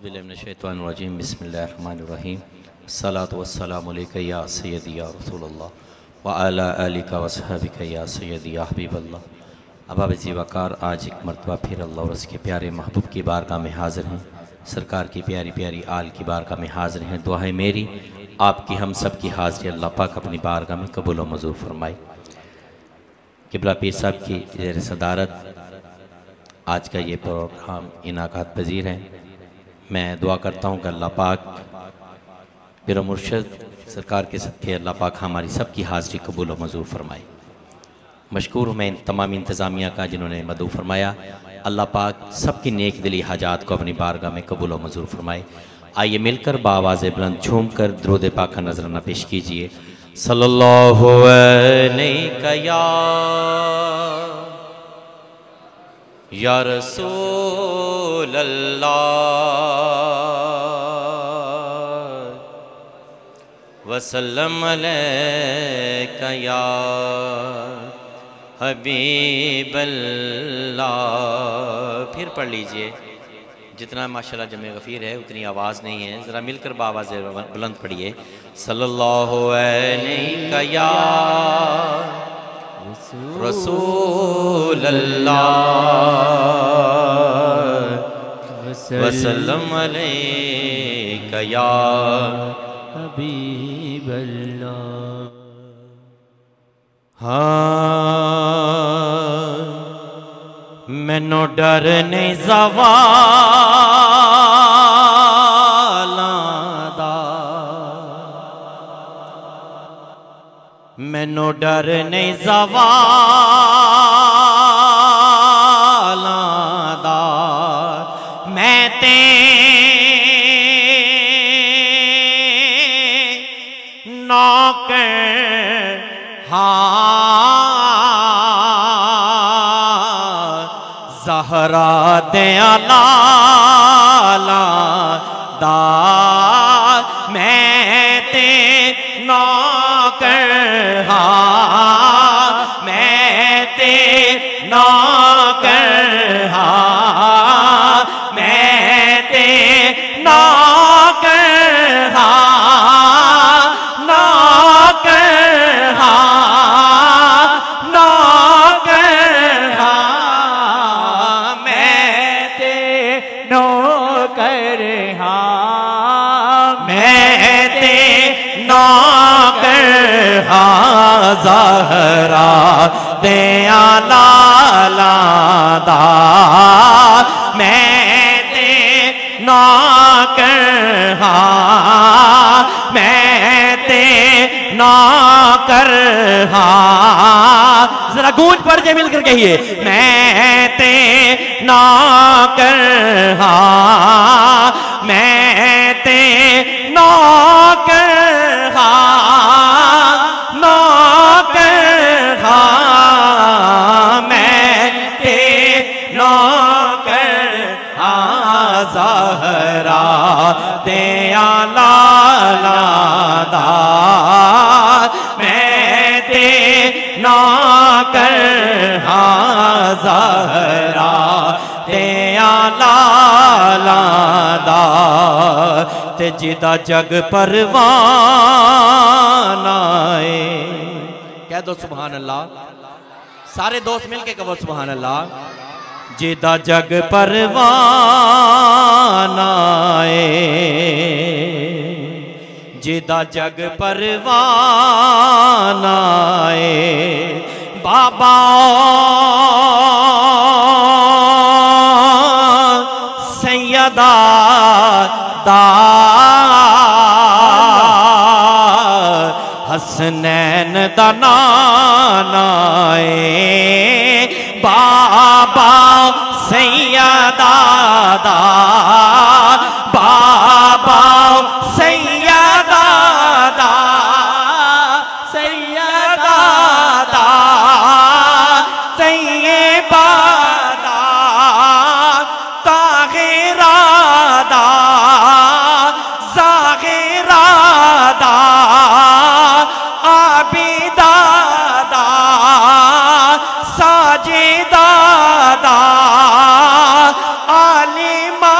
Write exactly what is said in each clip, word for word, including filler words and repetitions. औज़ुबिल्लाहिमिनश्शैतानिर्रजीम बिस्मिल्लाहिर्रहमानिर्रहीम सलातु वस्सलामु अलैका या सय्यदी या रसूलल्लाह व अला आलिका व अस्हाबिका या सय्यदी या हबीबल्लाह। अहबाब ज़ीवाकार, आज एक मरतबा फिर अल्लाह और उसके प्यारे महबूब की बारगाह में हाज़िर हैं, सरकार की प्यारी प्यारी आल की बारगाह में हाज़िर हैं। दुआएं मेरी आपकी हम सब की हाज़िरी अल्लाह पाक अपनी बारगाह में कबूल व मंजूर फरमाए। किबला पीर साहब की ज़ेर सदारत आज का ये प्रोग्राम इनाकात पजीर है। मैं दुआ करता हूँ कि अल्लाह पाक मेरा मुर्शद सरकार के सदक़े अल्लाह पाक हमारी सब की हाज़िरी कबूल व मंजूर फरमाए। मशकूर हूँ मैं तमाम इंतज़ामिया का जिन्होंने मदऊ फरमाया। अल्लाह पाक सब की नेक दिली हाजात को अपनी बारगाह में कबूल व मंजूर फरमाए। आइए मिलकर बावाज़ बुलंद झूम कर दरूद पाक का नजराना पेश कीजिए। सल्लल्लाहु अलैहि या रसूल अल्लाह वसल्लम अलैका या हबीबल्लाह। फिर पढ़ लीजिए, जितना माशाल्लाह जमे गफ़ीर है उतनी आवाज़ नहीं है, ज़रा मिलकर बावाज़ बुलंद पढ़िए। सल्लल्लाहु अलैहि या रसूल अल्लाह वसल्लम अलैहि या हबीबल्लाह। हाँ मैनो डर नहीं ज़वाला दा, मैनो डर नहीं ज़वाला दा, मैं तेरे नौकर हाँ ज़हरा दे अला दा, मैं ते नौकर हाँ, मैं ते नौकर हाँ, मैं ते नौकर हाँ, नौकर हाँ, नौकर हाँ, नौकर हाँ, मैं ते नौकर हाँ, ज़हरा दे अला दा, मैं ते नौकर हाँ, मैं ते नौकर हाँ। जरा गूंज पर जे मिलकर कहिए, मैं ते नौकर हाँ, मैं ते नौकर हाँ, नौकर हाँ, मैं ते नौकर हाँ, ज़हरा दे अला दा, मैं ते नौकर हाँ, ज़हरा दे अला दा, ते जिदा जग परवाना है। कह दो सुभान अल्लाह, सारे दोस्त मिलके कहो सुभान अल्लाह। जिदा जग परवाना है, जिदा जग परवाना है, बाबा सैयदा दा हसनैन दा नाना है, बाबा सैयदा दा, बाबा दा, आलिमा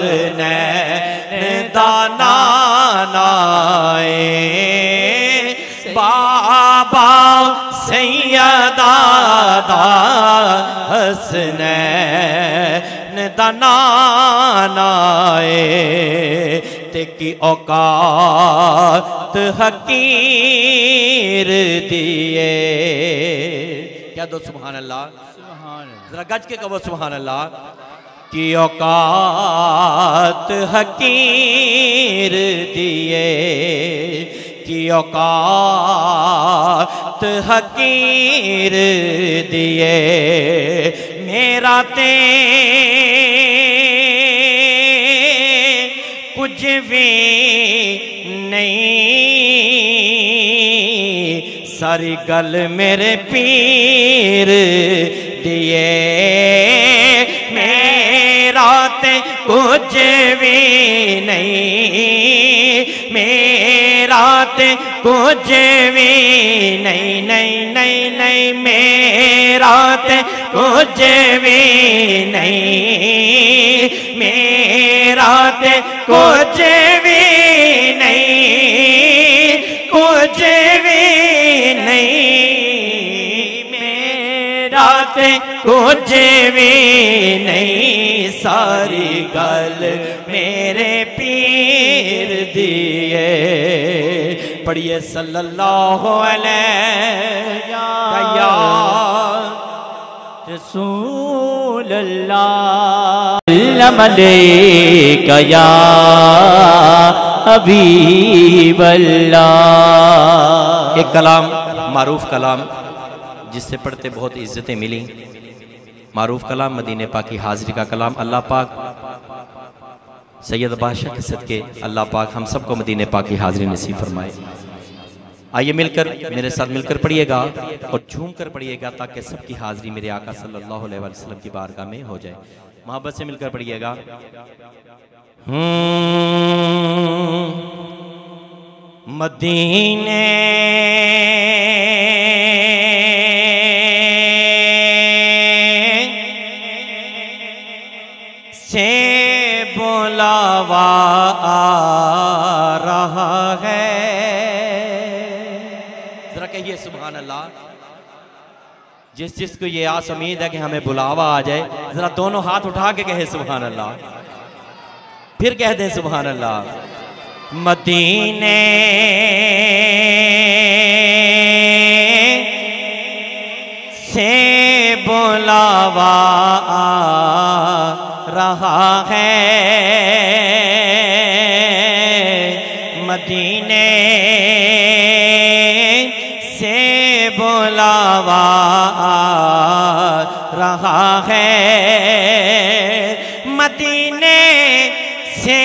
हसनैन दानाए बाबा सैयदा दा हसनैन दानाए ते की औकात हकीर दिए। क्या दो सुभान अल्लाह, जरा गज के कहो सुभान अल्लाह। की औकात हकीर दिए, की औकात हकीर दिए मेरा ते कुछ भी नहीं, सारी गल मेरे पीर दिए। मेरा ते कुछ भी नहीं, मेरा ते कुछ भी नहीं, नहीं नहीं नहीं मेरा ते कुछ भी नहीं, मेरा ते कुछ भी नहीं, कुछ भी नहीं कुछ भी नहीं, सारी गल मेरे पीर दिए। पढ़िए सल्लल्लाहु अलैहि रसूल अल्लाह या हबीब अल्लाह। एक कलाम, मारूफ कलाम जिससे पढ़ते बहुत इज्जतें मिली। मारूफ कलाम मदीने पाक की हाजिरी का कलाम। अल्लाह पाक सैयद बादशाह के सदके अल्लाह पाक हम सबको मदीने पाक की हाजिरी नसीब फरमाए। आइए मिलकर, मेरे साथ मिलकर पढ़िएगा और झूम कर पढ़िएगा ताकि सबकी हाजिरी मेरे आका सल्लल्लाहु अलैहि वसल्लम की बारगाह में हो जाए। मोहब्बत से मिलकर पढ़िएगा। मदीने बुलावा आ रहा है, जरा कहिए सुभान अल्लाह। जिस जिस को ये आस उम्मीद है कि हमें बुलावा आ जाए, जरा दोनों हाथ उठा के कहे सुभान अल्लाह। फिर कह दें सुभान अल्लाह। मदीने से बुलावा आ रहा है, मदीने से बुलावा आ रहा है, मदीने से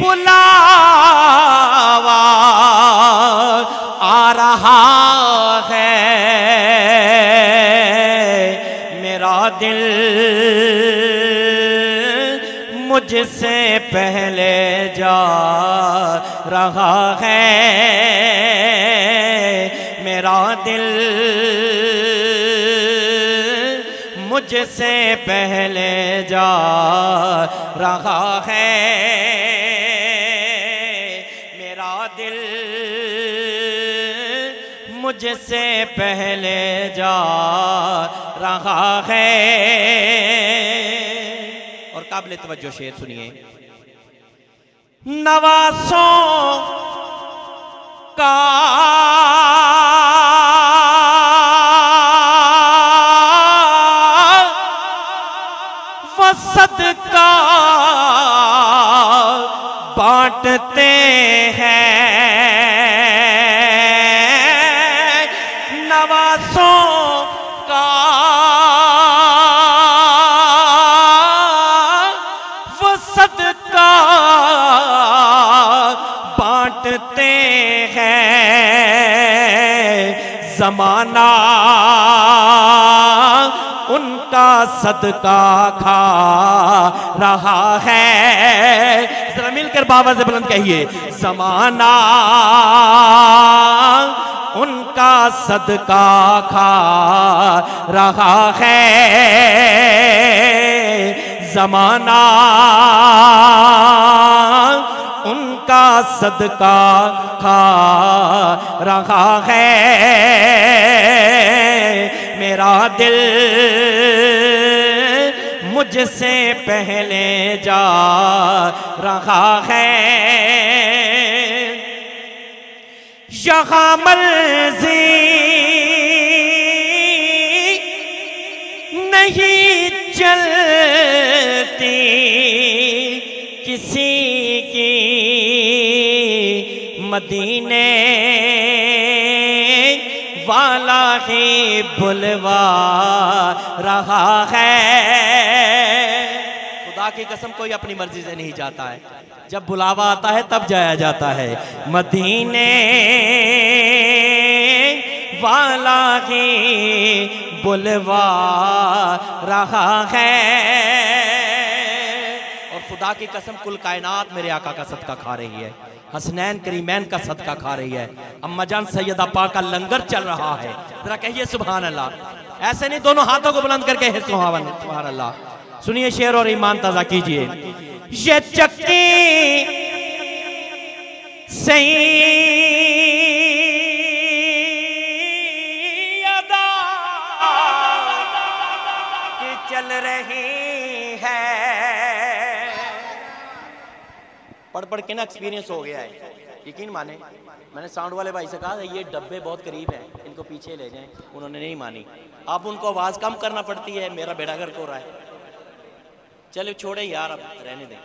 बुलावा आ रहा है। दिल मुझसे पहले जा रहा है, मेरा दिल मुझसे पहले जा रहा है, मेरा दिल मुझसे पहले जा रहा है। और काबिल तवज्जो शेर सुनिए। नवासों का वसत का बांटते हैं, नवासों का बांटते हैं, जमाना उनका सदका खा रहा है। जरा मिलकर बाबा से बुलंद कहिए। जमाना उनका सदका खा रहा है जमाना, उनका सदका खा रहा है मेरा दिल। मुझसे पहले जा रहा है यहाँ मर्जी नहीं चलती किसी की, मदीने वाला ही बुलवा रहा है। की कसम कोई अपनी मर्जी से नहीं जाता है, जब बुलावा आता है तब जाया जाता है। मदीने वाला ही बुलवा रहा है। और खुदा की कसम कुल कायनात मेरे आका का सदका खा रही है, हसनैन करीमैन का सदका खा रही है, अम्मा जान सैयदा पाक का लंगर चल रहा है। जरा कहिए सुभान अल्लाह। ऐसे नहीं, दोनों हाथों को बुलंद करके है सुभान अल्लाह। सुनिए शेर और ईमान ताजा कीजिए। ये चक्की सैयदा की चल रही है, पढ़ पढ़ के ना एक्सपीरियंस हो गया है। यकीन माने, मैंने साउंड वाले भाई से कहा ये डब्बे बहुत करीब हैं, इनको पीछे ले जाएं, उन्होंने नहीं मानी। अब उनको आवाज कम करना पड़ती है, मेरा बेड़ा गर्क हो रहा है। चलो छोड़े यार, अब रहने दें।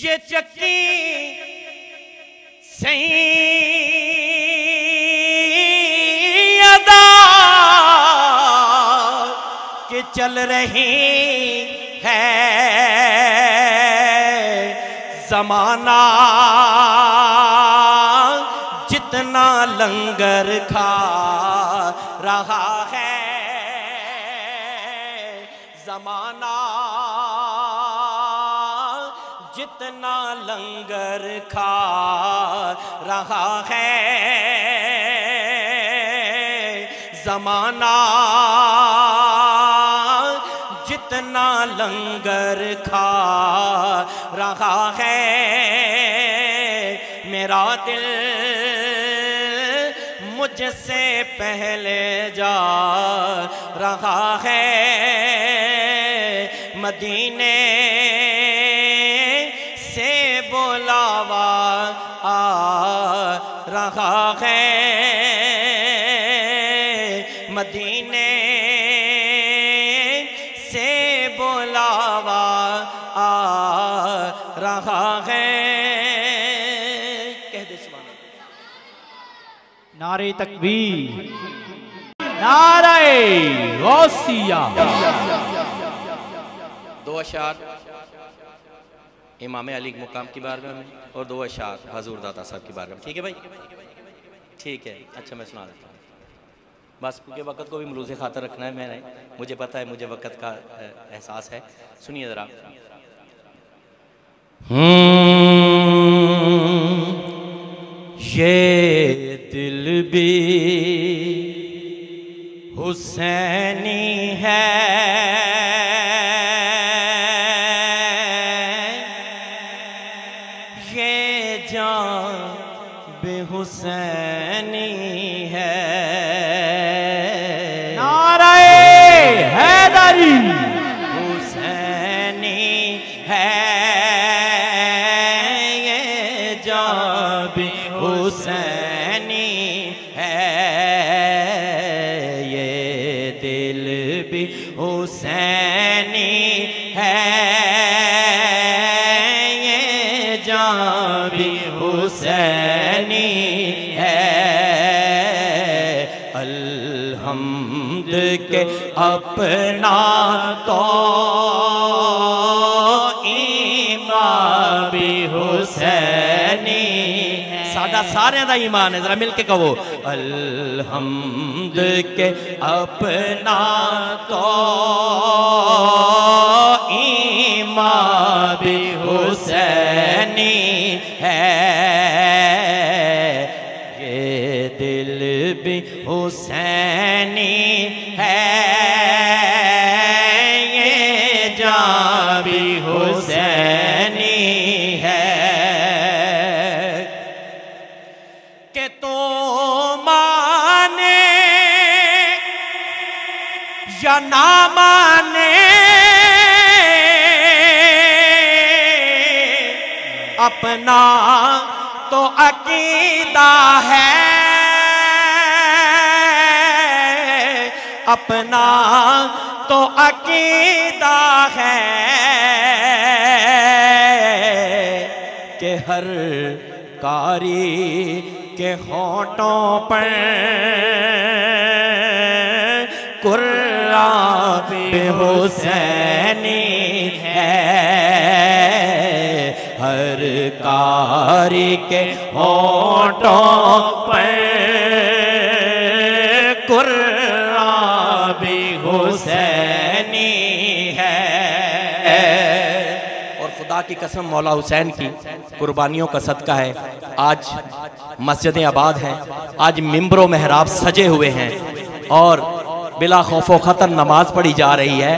ये चक्की सैयदा के चल रही है जमाना, जितना लंगर खा रहा है जमाना, जितना लंगर खा रहा है जमाना, जितना लंगर खा रहा है मेरा दिल। मुझसे पहले जा रहा है मदीने से बुलावा आ रहा है, मदीने से बुलावा आ रहा है। कह दे सुभान। नारे तकबीर, नारे गौसिया। दो अशार इमाम अली मुकाम की बारगाह में और दो अशार हजूर दाता साहब की बारगाह में। ठीक है भाई, ठीक है। अच्छा मैं सुना देता हूँ बस, क्योंकि वक़्त को भी मलूज़ खातर रखना है मैंने, मुझे पता है, मुझे वक़्त का एहसास है। सुनिए ज़रा। ये दिल भी हुसैनी है, हुसैनी है। नारे हैदरी हुसैनी है, ये जान हुसैनी है, ये दिल भी हुसैनी है, ये जान भी हुसैनी है। अल्हम्द के अपना तो ईमान भी हुसैनी है। सादा सारे दा ईमान है, जरा मिलके कहो। अल्हम्द के अपना तो ईमान भी हुसैनी है, हुसैनी है ये जान भी हुसैनी है के तो माने या ना माने अपना तो अकीदा है अपना तो अकीदा है कि हर कारी के होठों पर कुर्रान हुसैनी है हर कारी के होठों पर कुर्रान हुसैनी है। और खुदा की कसम मौला हुसैन की कुर्बानियों का सदका है आज मस्जिदें आबाद हैं, आज मिंबर मेहराब सजे हुए हैं और बिला खौफ व खतर नमाज पढ़ी जा रही है,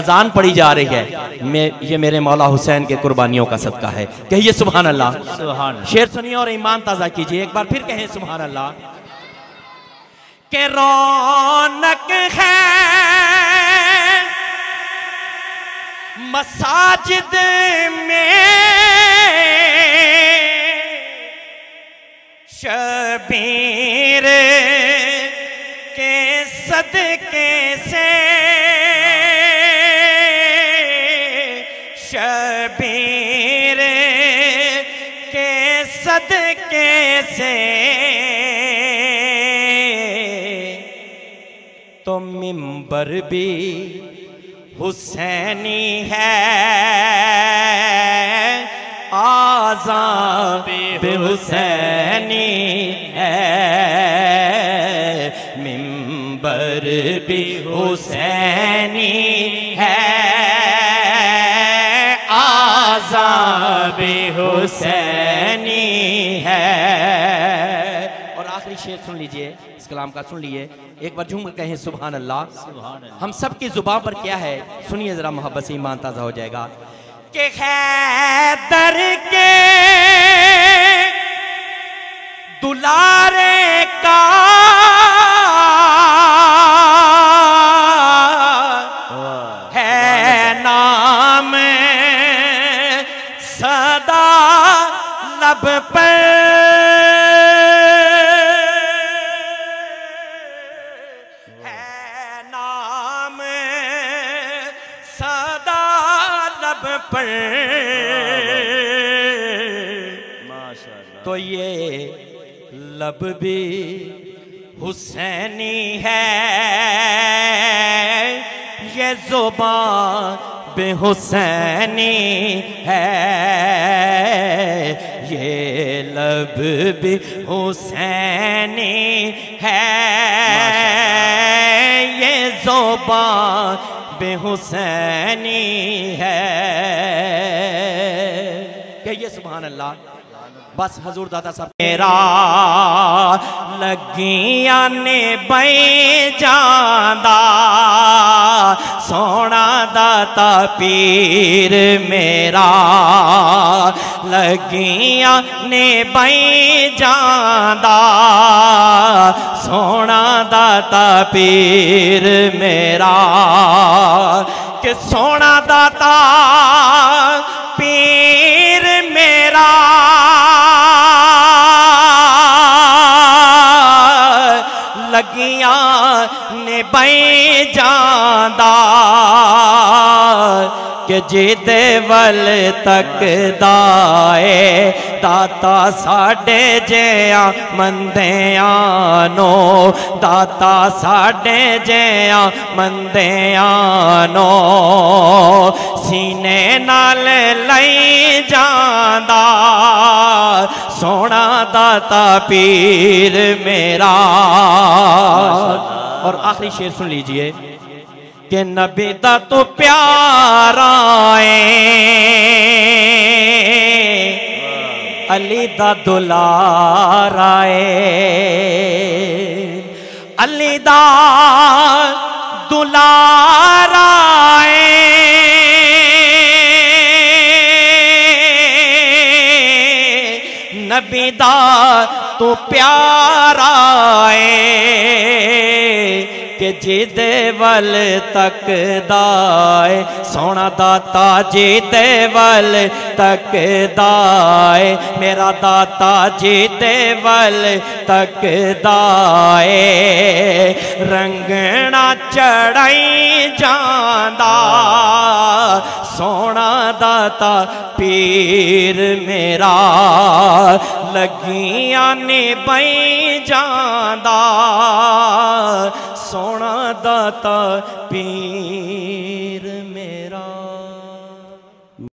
अजान पढ़ी जा रही है। मैं ये मेरे मौला हुसैन के कुर्बानियों का सदका है। कहिए सुभान अल्लाह। सुभान शेर सुनिए और ईमान ताज़ा कीजिए। एक बार फिर कहें सुभान अल्लाह। के रौनक है मसाजिद में शबीर के सदके से शबीर के सदके से तो मिंबर भी हुसैनी है आज़ान भी हुसैनी है मिंबर भी हुसैनी है आज़ान भी हुसैनी है। और आखिरी शेर सुन लीजिए इस कलाम का, सुन लीजिए एक बार झूम कहें सुभान अल्लाह। हम सब की जुबान पर क्या है सुनिए जरा मोहब्बत से, ईमान ताजा हो जाएगा। के हैदर के दुलारे का है नाम सदा लब पर पर तो ये लब भी हुसैनी है ये जुबान भी हुसैनी है ये लब भी हुसैनी है ये जुबान हुसैनी है। कहिए सुभान अल्लाह। बस हजूर दादा साहब मेरा लगिया ने बई जांदा सोना दाता पीर मेरा लगिया ने बई जांदा सोना दाता पीर मेरा कि सोना दाता पीर मेरा लगिया ने बई जांदा के जीते वल तक दाए दाता साढ़े जया मंदियानो दाता साढ़े जया मंदियानो सीने नाल लई जांदा सोना दाता पीर मेरा। और आखिरी शेर सुन लीजिए के नबी दा तो प्यारा है अली दा दुलारा है अलविदा दुलाराए नबी दा तो प्यारा है के जिदे वल तक दाए सोना दाता जिदे वल तक दाए मेरा दाता जिदे वल तक दाए रंगना चढ़ाई जांदा सोना दाता पीर मेरा लगिया ने बई जांदा सोना दाता पीर।